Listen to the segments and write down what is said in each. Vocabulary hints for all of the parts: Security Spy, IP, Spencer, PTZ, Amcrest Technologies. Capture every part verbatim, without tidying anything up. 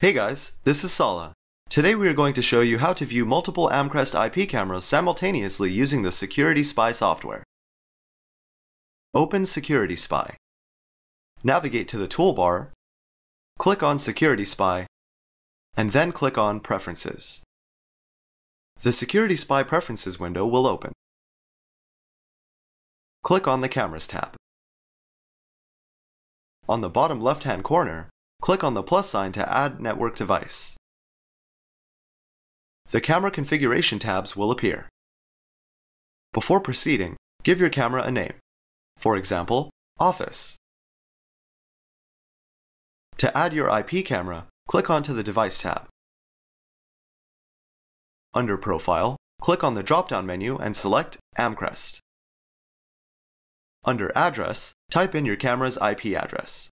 Hey guys, this is Sala. Today we are going to show you how to view multiple Amcrest I P cameras simultaneously using the Security Spy software. Open Security Spy. Navigate to the toolbar, click on Security Spy, and then click on Preferences. The Security Spy Preferences window will open. Click on the Cameras tab. On the bottom left-hand corner, click on the plus sign to add network device. The camera configuration tabs will appear. Before proceeding, give your camera a name. For example, Office. To add your I P camera, click onto the Device tab. Under Profile, click on the drop-down menu and select Amcrest. Under Address, type in your camera's I P address.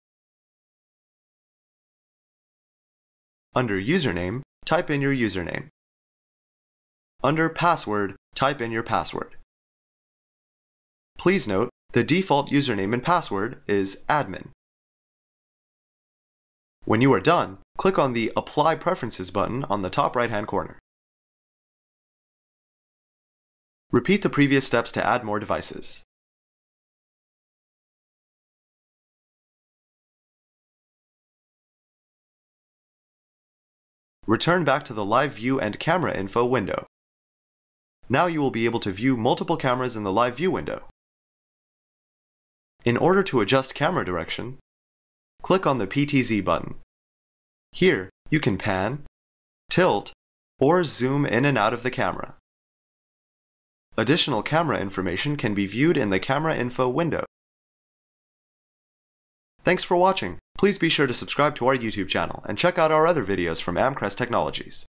Under Username, type in your username. Under Password, type in your password. Please note, the default username and password is admin. When you are done, click on the Apply Preferences button on the top right-hand corner. Repeat the previous steps to add more devices. Return back to the Live View and Camera Info window. Now you will be able to view multiple cameras in the Live View window. In order to adjust camera direction, click on the P T Z button. Here, you can pan, tilt, or zoom in and out of the camera. Additional camera information can be viewed in the Camera Info window. Thanks for watching. Please be sure to subscribe to our YouTube channel and check out our other videos from Amcrest Technologies.